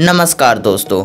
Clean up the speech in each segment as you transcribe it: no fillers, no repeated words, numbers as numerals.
नमस्कार दोस्तों,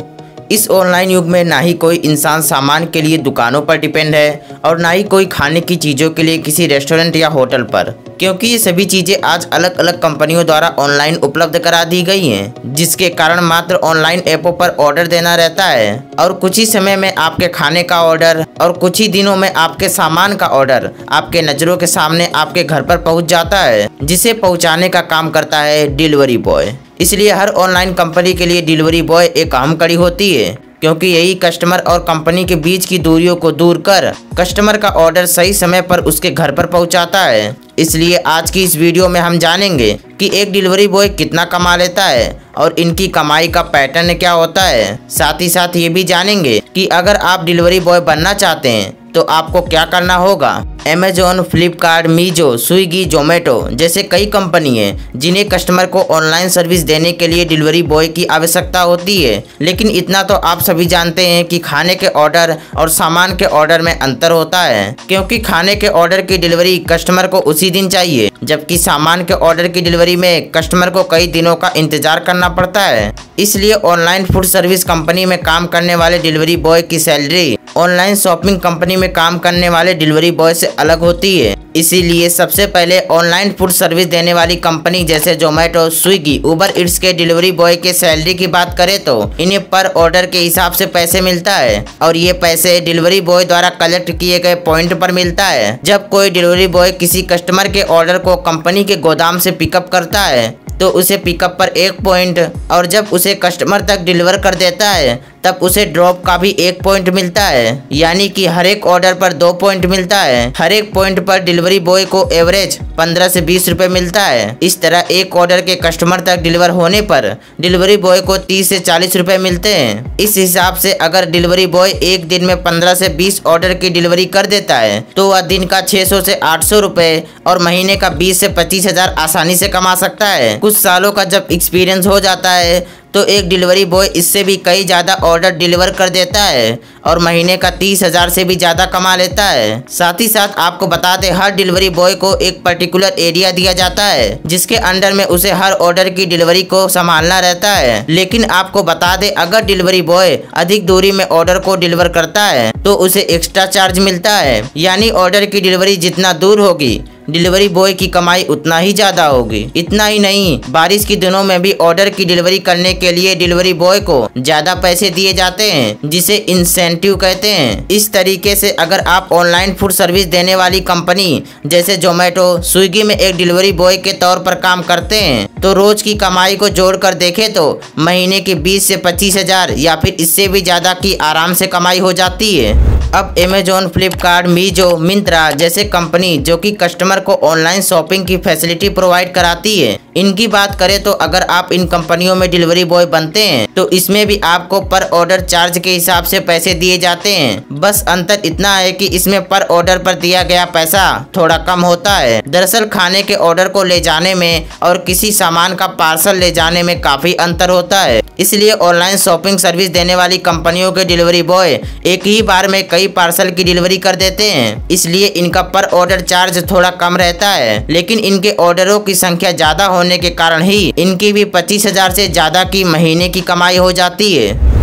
इस ऑनलाइन युग में ना ही कोई इंसान सामान के लिए दुकानों पर डिपेंड है और ना ही कोई खाने की चीज़ों के लिए किसी रेस्टोरेंट या होटल पर, क्योंकि ये सभी चीज़ें आज अलग अलग कंपनियों द्वारा ऑनलाइन उपलब्ध करा दी गई हैं, जिसके कारण मात्र ऑनलाइन ऐपों पर ऑर्डर देना रहता है और कुछ ही समय में आपके खाने का ऑर्डर और कुछ ही दिनों में आपके सामान का ऑर्डर आपके नज़रों के सामने आपके घर पर पहुँच जाता है, जिसे पहुँचाने का काम करता है डिलीवरी बॉय। इसलिए हर ऑनलाइन कंपनी के लिए डिलीवरी बॉय एक अहम कड़ी होती है, क्योंकि यही कस्टमर और कंपनी के बीच की दूरियों को दूर कर कस्टमर का ऑर्डर सही समय पर उसके घर पर पहुंचाता है। इसलिए आज की इस वीडियो में हम जानेंगे कि एक डिलीवरी बॉय कितना कमा लेता है और इनकी कमाई का पैटर्न क्या होता है। साथ ही साथ ये भी जानेंगे कि अगर आप डिलीवरी बॉय बनना चाहते हैं तो आपको क्या करना होगा। अमेजॉन, फ्लिपकार्ट, मीजो, स्विगी, जोमेटो जैसे कई कंपनी हैं जिन्हें कस्टमर को ऑनलाइन सर्विस देने के लिए डिलीवरी बॉय की आवश्यकता होती है, लेकिन इतना तो आप सभी जानते हैं कि खाने के ऑर्डर और सामान के ऑर्डर में अंतर होता है, क्योंकि खाने के ऑर्डर की डिलीवरी कस्टमर को उसी दिन चाहिए, जबकि सामान के ऑर्डर की डिलीवरी में कस्टमर को कई दिनों का इंतजार करना पड़ता है। इसलिए ऑनलाइन फूड सर्विस कंपनी में काम करने वाले डिलीवरी बॉय की सैलरी ऑनलाइन शॉपिंग कंपनी में काम करने वाले डिलीवरी बॉय से अलग होती है। इसीलिए सबसे पहले ऑनलाइन फूड सर्विस देने वाली कंपनी जैसे जोमेटो, स्विगी, उबर ईट्स के डिलीवरी बॉय के सैलरी की बात करें तो इन्हें पर ऑर्डर के हिसाब से पैसे मिलता है और ये पैसे डिलीवरी बॉय द्वारा कलेक्ट किए गए पॉइंट पर मिलता है। जब कोई डिलीवरी बॉय किसी कस्टमर के ऑर्डर को कंपनी के गोदाम से पिकअप करता है तो उसे पिकअप पर 1 पॉइंट और जब उसे कस्टमर तक डिलीवर कर देता है तब उसे ड्रॉप का भी 1 पॉइंट मिलता है, यानी कि हर एक ऑर्डर पर 2 पॉइंट मिलता है। हर एक पॉइंट पर डिलीवरी बॉय को एवरेज 15 से 20 रुपए मिलता है। इस तरह एक ऑर्डर के कस्टमर तक डिलीवर होने पर डिलीवरी बॉय को 30 से 40 रुपए मिलते हैं। इस हिसाब से अगर डिलीवरी बॉय एक दिन में 15 से 20 ऑर्डर की डिलीवरी कर देता है तो वह दिन का 600 से 800 रुपए और महीने का 20 से 25,000 आसानी से कमा सकता है। कुछ सालों का जब एक्सपीरियंस हो जाता है तो एक डिलीवरी बॉय इससे भी कई ज़्यादा ऑर्डर डिलीवर कर देता है और महीने का 30,000 से भी ज़्यादा कमा लेता है। साथ ही साथ आपको बता दें, हर डिलीवरी बॉय को एक पर्टिकुलर एरिया दिया जाता है जिसके अंडर में उसे हर ऑर्डर की डिलीवरी को संभालना रहता है, लेकिन आपको बता दें अगर डिलीवरी बॉय अधिक दूरी में ऑर्डर को डिलीवर करता है तो उसे एक्स्ट्रा चार्ज मिलता है, यानी ऑर्डर की डिलीवरी जितना दूर होगी डिलीवरी बॉय की कमाई उतना ही ज़्यादा होगी। इतना ही नहीं, बारिश के दिनों में भी ऑर्डर की डिलीवरी करने के लिए डिलीवरी बॉय को ज़्यादा पैसे दिए जाते हैं, जिसे इंसेंटिव कहते हैं। इस तरीके से अगर आप ऑनलाइन फूड सर्विस देने वाली कंपनी जैसे जोमेटो, स्विगी में एक डिलीवरी बॉय के तौर पर काम करते हैं तो रोज की कमाई को जोड़कर देखें तो महीने के 20 से 25,000 या फिर इससे भी ज़्यादा की आराम से कमाई हो जाती है। अब अमेजॉन, फ्लिपकार्ट, मीजो, मिंत्रा जैसे कंपनी जो कि कस्टमर को ऑनलाइन शॉपिंग की फैसिलिटी प्रोवाइड कराती है, इनकी बात करें तो अगर आप इन कंपनियों में डिलीवरी बॉय बनते हैं तो इसमें भी आपको पर ऑर्डर चार्ज के हिसाब से पैसे दिए जाते हैं। बस अंतर इतना है कि इसमें पर ऑर्डर पर दिया गया पैसा थोड़ा कम होता है। दरअसल खाने के ऑर्डर को ले जाने में और किसी सामान का पार्सल ले जाने में काफी अंतर होता है। इसलिए ऑनलाइन शॉपिंग सर्विस देने वाली कंपनियों के डिलीवरी बॉय एक ही बार में कई पार्सल की डिलीवरी कर देते हैं, इसलिए इनका पर ऑर्डर चार्ज थोड़ा कम रहता है, लेकिन इनके ऑर्डरों की संख्या ज्यादा होने के कारण ही इनकी भी 25,000 से ज्यादा की महीने की कमाई हो जाती है।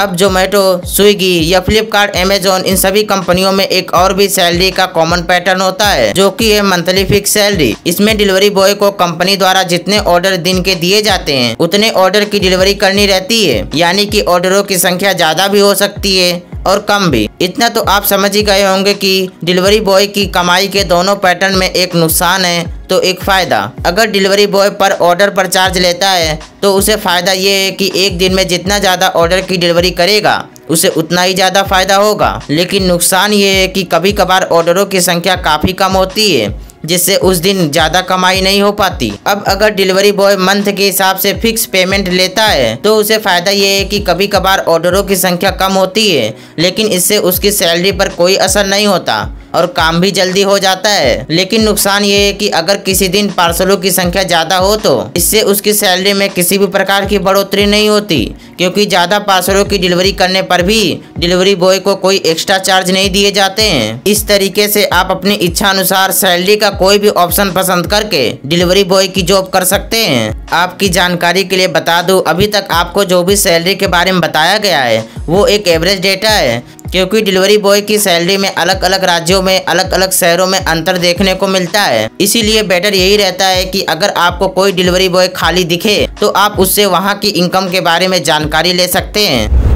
अब जोमेटो, स्विगी या फ्लिपकार्ट, अमेजॉन इन सभी कंपनियों में एक और भी सैलरी का कॉमन पैटर्न होता है जो कि है मंथली फिक्स सैलरी। इसमें डिलीवरी बॉय को कंपनी द्वारा जितने ऑर्डर दिन के दिए जाते हैं उतने ऑर्डर की डिलीवरी करनी रहती है, यानी कि ऑर्डरों की संख्या ज्यादा भी हो सकती है और कम भी। इतना तो आप समझ ही गए होंगे कि डिलीवरी बॉय की कमाई के दोनों पैटर्न में एक नुकसान है तो एक फ़ायदा। अगर डिलीवरी बॉय पर ऑर्डर पर चार्ज लेता है तो उसे फ़ायदा ये है कि एक दिन में जितना ज़्यादा ऑर्डर की डिलीवरी करेगा उसे उतना ही ज़्यादा फ़ायदा होगा, लेकिन नुकसान ये है कि कभी कभार ऑर्डरों की संख्या काफ़ी कम होती है जिससे उस दिन ज़्यादा कमाई नहीं हो पाती। अब अगर डिलीवरी बॉय मंथ के हिसाब से फिक्स पेमेंट लेता है तो उसे फ़ायदा ये है कि कभी कभार ऑर्डरों की संख्या कम होती है, लेकिन इससे उसकी सैलरी पर कोई असर नहीं होता, और काम भी जल्दी हो जाता है। लेकिन नुकसान ये है कि अगर किसी दिन पार्सलों की संख्या ज़्यादा हो तो इससे उसकी सैलरी में किसी भी प्रकार की बढ़ोतरी नहीं होती, क्योंकि ज़्यादा पार्सलों की डिलीवरी करने पर भी डिलीवरी बॉय को कोई एक्स्ट्रा चार्ज नहीं दिए जाते हैं। इस तरीके से आप अपनी इच्छा अनुसार सैलरी का कोई भी ऑप्शन पसंद करके डिलीवरी बॉय की जॉब कर सकते हैं। आपकी जानकारी के लिए बता दूं, अभी तक आपको जो भी सैलरी के बारे में बताया गया है वो एक एवरेज डेटा है, क्योंकि डिलीवरी बॉय की सैलरी में अलग अलग राज्यों में अलग अलग शहरों में अंतर देखने को मिलता है। इसीलिए बेटर यही रहता है कि अगर आपको कोई डिलीवरी बॉय खाली दिखे तो आप उससे वहां की इनकम के बारे में जानकारी ले सकते हैं।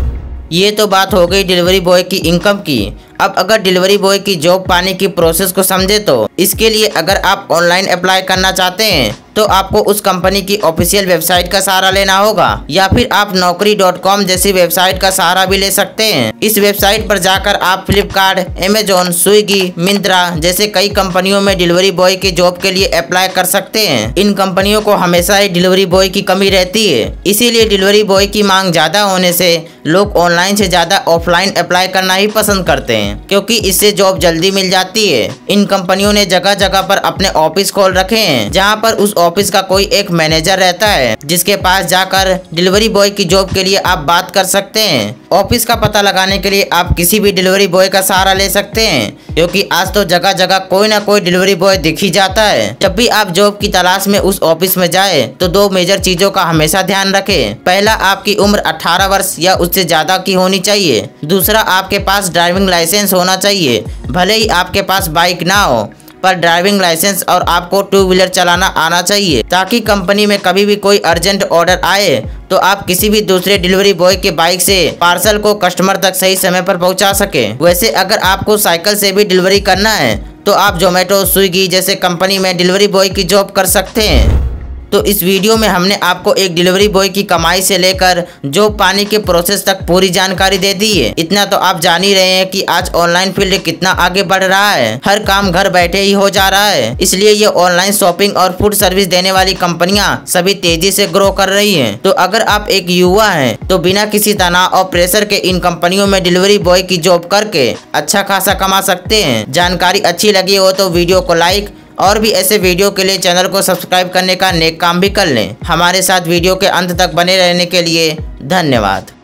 ये तो बात हो गई डिलीवरी बॉय की इनकम की। अब अगर डिलीवरी बॉय की जॉब पाने की प्रोसेस को समझे तो इसके लिए अगर आप ऑनलाइन अप्लाई करना चाहते हैं तो आपको उस कंपनी की ऑफिशियल वेबसाइट का सहारा लेना होगा, या फिर आप नौकरी.com जैसी वेबसाइट का सहारा भी ले सकते हैं। इस वेबसाइट पर जाकर आप फ्लिपकार्ट, अमेजोन, स्विगी, मिंत्रा जैसे कई कंपनियों में डिलीवरी बॉय की जॉब के लिए अप्लाई कर सकते हैं। इन कंपनियों को हमेशा ही डिलीवरी बॉय की कमी रहती है, इसीलिए डिलीवरी बॉय की मांग ज्यादा होने से लोग ऑनलाइन से ज्यादा ऑफलाइन अप्लाई करना ही पसंद करते हैं, क्योंकि इससे जॉब जल्दी मिल जाती है। इन कंपनियों ने जगह जगह पर अपने ऑफिस खोल रखे हैं, जहां पर उस ऑफिस का कोई एक मैनेजर रहता है जिसके पास जाकर डिलीवरी बॉय की जॉब के लिए आप बात कर सकते हैं। ऑफिस का पता लगाने के लिए आप किसी भी डिलीवरी बॉय का सहारा ले सकते हैं, क्योंकि आज तो जगह जगह कोई ना कोई डिलीवरी बॉय दिख ही जाता है। जब भी आप जॉब की तलाश में उस ऑफिस में जाए तो दो मेजर चीजों का हमेशा ध्यान रखें। पहला, आपकी उम्र 18 वर्ष या उससे ज्यादा की होनी चाहिए। दूसरा, आपके पास ड्राइविंग लाइसेंस होना चाहिए, भले ही आपके पास बाइक ना हो पर ड्राइविंग लाइसेंस, और आपको टू व्हीलर चलाना आना चाहिए ताकि कंपनी में कभी भी कोई अर्जेंट ऑर्डर आए तो आप किसी भी दूसरे डिलीवरी बॉय के बाइक से पार्सल को कस्टमर तक सही समय पर पहुंचा सके। वैसे अगर आपको साइकिल से भी डिलीवरी करना है तो आप जोमेटो, स्विगी जैसे कंपनी में डिलीवरी बॉय की जॉब कर सकते हैं। तो इस वीडियो में हमने आपको एक डिलीवरी बॉय की कमाई से लेकर जॉब पाने के प्रोसेस तक पूरी जानकारी दे दी है। इतना तो आप जान ही रहे हैं कि आज ऑनलाइन फील्ड कितना आगे बढ़ रहा है, हर काम घर बैठे ही हो जा रहा है। इसलिए ये ऑनलाइन शॉपिंग और फूड सर्विस देने वाली कंपनियां सभी तेजी से ग्रो कर रही हैं। तो अगर आप एक युवा हैं तो बिना किसी तनाव और प्रेशर के इन कंपनियों में डिलीवरी बॉय की जॉब करके अच्छा खासा कमा सकते हैं। जानकारी अच्छी लगी हो तो वीडियो को लाइक और भी ऐसे वीडियो के लिए चैनल को सब्सक्राइब करने का नेक काम भी कर लें। हमारे साथ वीडियो के अंत तक बने रहने के लिए धन्यवाद।